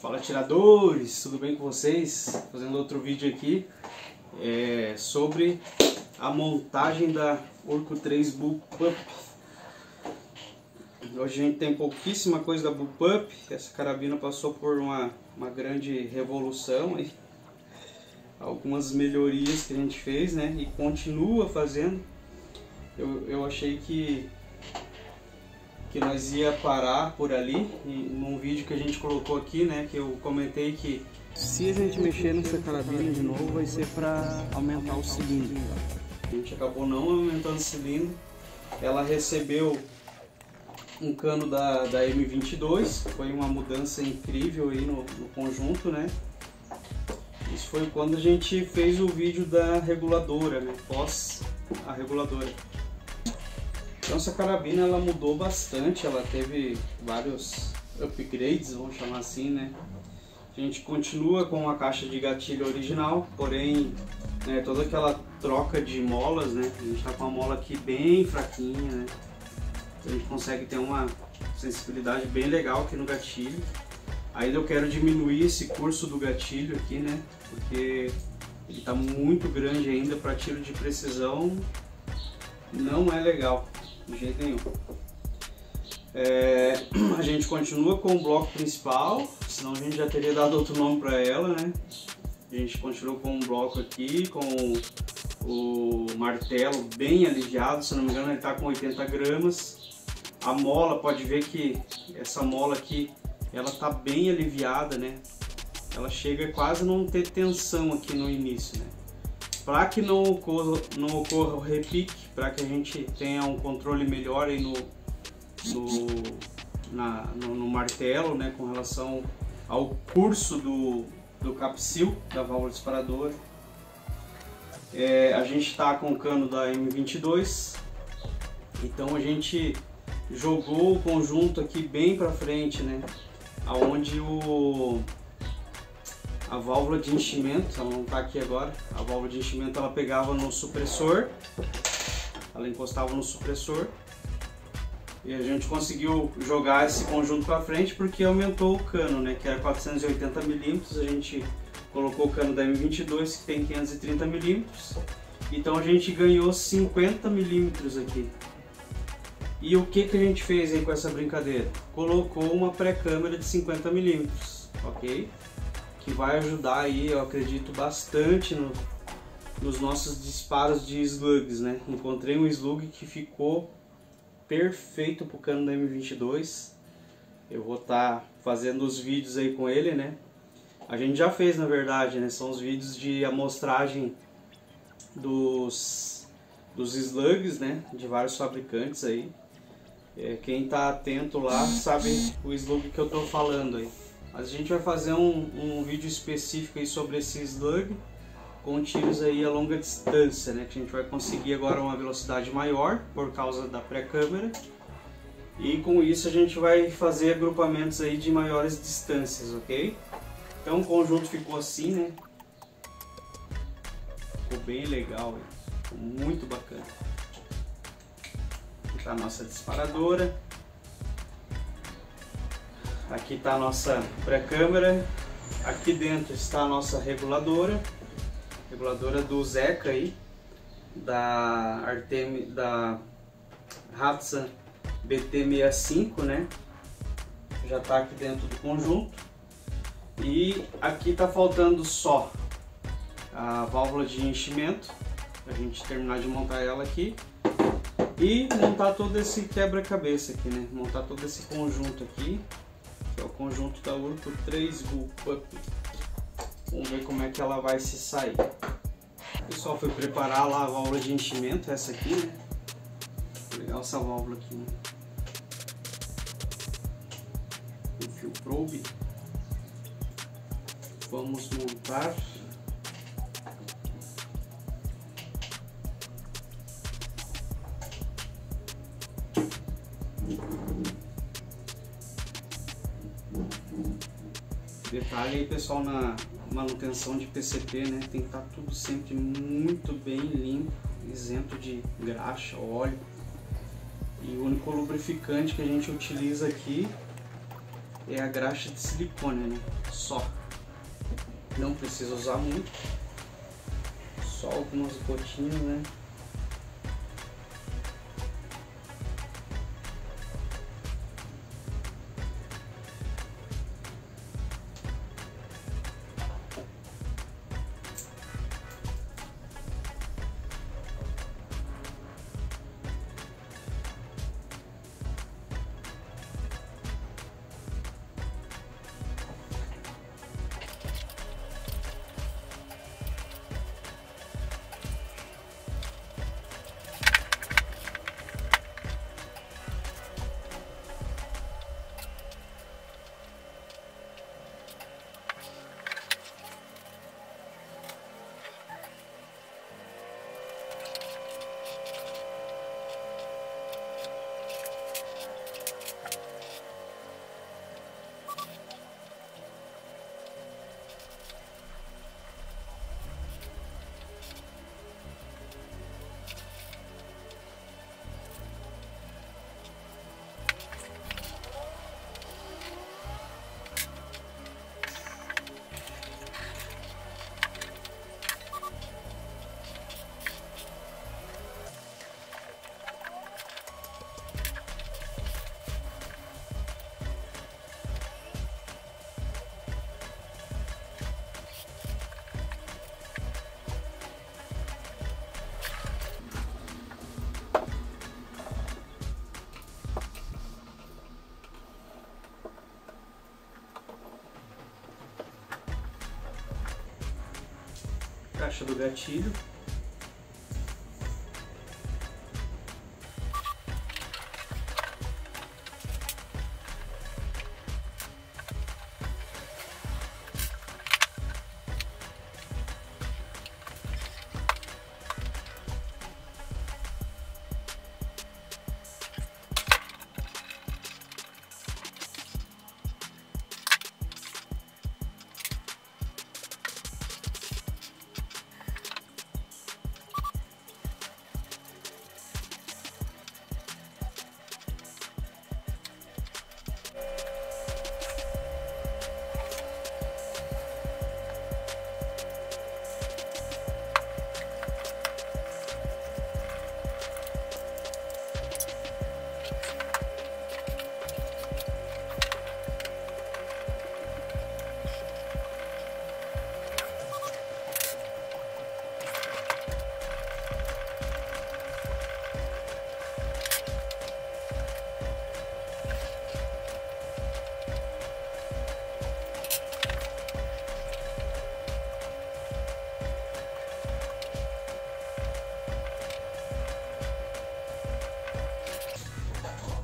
Fala atiradores, tudo bem com vocês? Fazendo outro vídeo aqui sobre a montagem da URKOIII BullPup. Hoje a gente tem pouquíssima coisa da BullPup. Essa carabina passou por uma grande revolução aí. Algumas melhorias que a gente fez, né? E continua fazendo. Eu achei que nós ia parar por ali, num vídeo que a gente colocou aqui, né, que eu comentei que se a gente mexer nessa carabina de novo vai ser para aumentar o cilindro. A gente acabou não aumentando o cilindro, ela recebeu um cano da M22, foi uma mudança incrível aí no conjunto, né. Isso foi quando a gente fez o vídeo da reguladora, né, pós a reguladora. Então essa carabina ela mudou bastante, ela teve vários upgrades, vamos chamar assim, né? A gente continua com a caixa de gatilho original, porém, né, toda aquela troca de molas, né? A gente está com a mola aqui bem fraquinha, né? Então a gente consegue ter uma sensibilidade bem legal aqui no gatilho. Ainda eu quero diminuir esse curso do gatilho aqui, né? Porque ele está muito grande ainda para tiro de precisão, não é legal. De jeito nenhum. A gente continua com o bloco principal, senão a gente já teria dado outro nome para ela, né? A gente continua com um bloco aqui, com o martelo bem aliviado, se não me engano ele está com 80 gramas. A mola, pode ver que essa mola aqui, ela está bem aliviada, né? Ela chega quase a não ter tensão aqui no início, né? Para que não ocorra o repique, para que a gente tenha um controle melhor aí no martelo, né, com relação ao curso do capsil, da válvula disparadora. A gente está com o cano da M22, então a gente jogou o conjunto aqui bem para frente, né, aonde a válvula de enchimento, ela não está aqui agora, a válvula de enchimento ela pegava no supressor, ela encostava no supressor e a gente conseguiu jogar esse conjunto para frente porque aumentou o cano, né, que era 480 mm, a gente colocou o cano da M22 que tem 530 mm, então a gente ganhou 50 mm aqui. E o que a gente fez aí com essa brincadeira? Colocou uma pré-câmera de 50 mm, ok? Que vai ajudar aí, eu acredito, bastante nos nossos disparos de slugs, né? Encontrei um slug que ficou perfeito pro cano da M22. Eu vou estar fazendo os vídeos aí com ele, né? A gente já fez, na verdade, né? São os vídeos de amostragem dos slugs, né? De vários fabricantes aí. Quem tá atento lá sabe o slug que eu tô falando aí. A gente vai fazer um vídeo específico aí sobre esse slug com tiros aí a longa distância, né? Que a gente vai conseguir agora uma velocidade maior por causa da pré-câmera. E com isso a gente vai fazer agrupamentos aí de maiores distâncias, ok? Então o conjunto ficou assim, né? Ficou bem legal, ficou muito bacana. Aqui tá a nossa disparadora. Aqui está a nossa pré-câmera, aqui dentro está a nossa reguladora do Zeca aí, da Artem, da Hatsan BT65, né? Já está aqui dentro do conjunto. E aqui está faltando só a válvula de enchimento, para a gente terminar de montar ela aqui. E montar todo esse quebra-cabeça aqui, né? Montar todo esse conjunto aqui. É o conjunto da URKOIII BullPup. Vamos ver como é que ela vai se sair. O pessoal foi preparar lá a válvula de enchimento, essa aqui, né? Legal essa válvula aqui, né? O fio probe. Vamos montar. Detalhe aí, pessoal, na manutenção de PCP, né? Tem que estar tudo sempre muito bem limpo, isento de graxa, óleo. E o único lubrificante que a gente utiliza aqui é a graxa de silicone, né? Só. Não precisa usar muito. Só algumas gotinhas, né? Caixa do gatilho.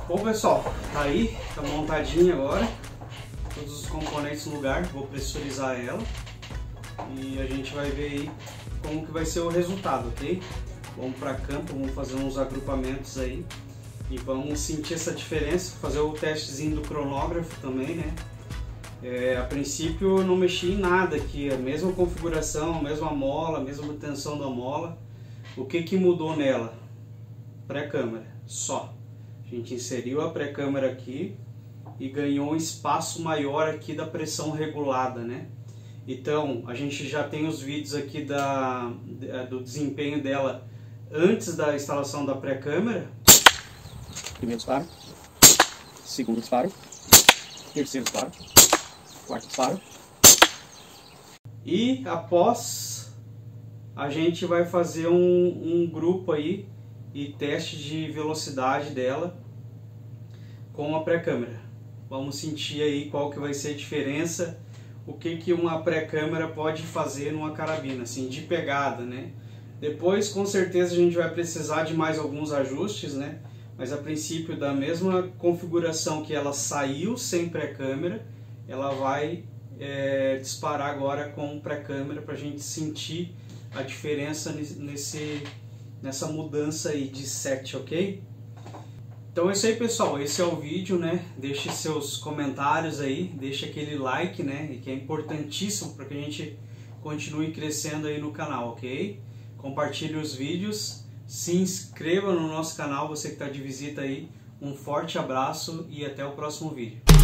Bom pessoal, tá aí, tá montadinha agora, todos os componentes no lugar, vou pressurizar ela e a gente vai ver aí como que vai ser o resultado, ok? Vamos para campo, vamos fazer uns agrupamentos aí e vamos sentir essa diferença, fazer o testezinho do cronógrafo também, né? A princípio eu não mexi em nada aqui, a mesma configuração, a mesma mola, a mesma tensão da mola. O que que mudou nela? Pré-câmera, só. A gente inseriu a pré-câmera aqui e ganhou um espaço maior aqui da pressão regulada, né? Então, a gente já tem os vídeos aqui do desempenho dela antes da instalação da pré-câmera. Primeiro disparo, segundo disparo, terceiro disparo, quarto disparo. E após, a gente vai fazer um grupo aí e teste de velocidade dela com a pré-câmera. Vamos sentir aí qual que vai ser a diferença, o que que uma pré-câmera pode fazer numa carabina, assim, de pegada, né? Depois, com certeza, a gente vai precisar de mais alguns ajustes, né? Mas a princípio, da mesma configuração que ela saiu sem pré-câmera, ela vai disparar agora com pré-câmera para a gente sentir a diferença nessa mudança aí de set, ok? Então é isso aí, pessoal, esse é o vídeo, né? Deixe seus comentários aí, deixe aquele like, né? Que é importantíssimo para que a gente continue crescendo aí no canal, ok? Compartilhe os vídeos, se inscreva no nosso canal, você que está de visita aí. Um forte abraço e até o próximo vídeo.